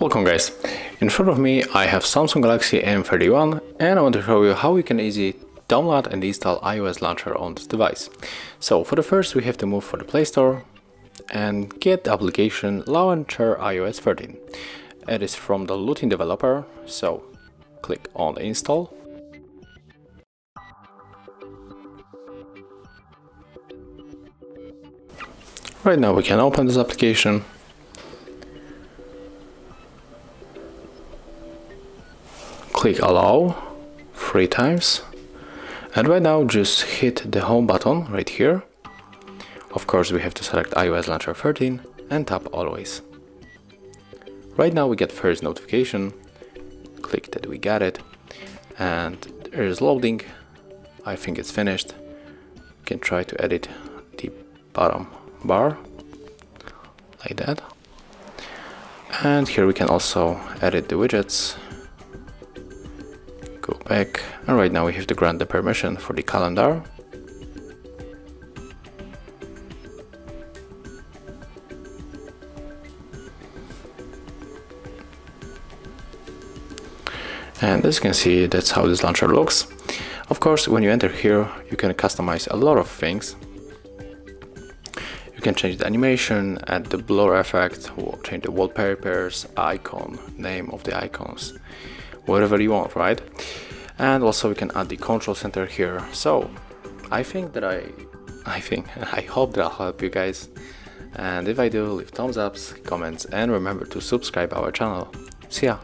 Welcome guys, in front of me I have Samsung Galaxy M31 and I want to show you how we can easily download and install iOS Launcher on this device. So for the first we have to move for the Play Store and get the application Launcher iOS 13. It is from the Lutin developer, so click on install. Right now we can open this application. Click allow 3 times and right now just hit the home button right here. Of course we have to select iOS Launcher 13 and tap always. Right now we get first notification, click that we got it, and there is loading. I think it's finished. You can try to edit the bottom bar like that, and here we can also edit the widgets. Go back, and right now we have to grant the permission for the calendar, and as you can see, that's how this launcher looks. Of course, when you enter here you can customize a lot of things. You can change the animation, add the blur effect, change the wallpapers, icon, name of the icons, whatever you want, right? And also we can add the control center here. So I hope that I'll help you guys, and if I do, leave thumbs ups, comments, and remember to subscribe our channel. See ya!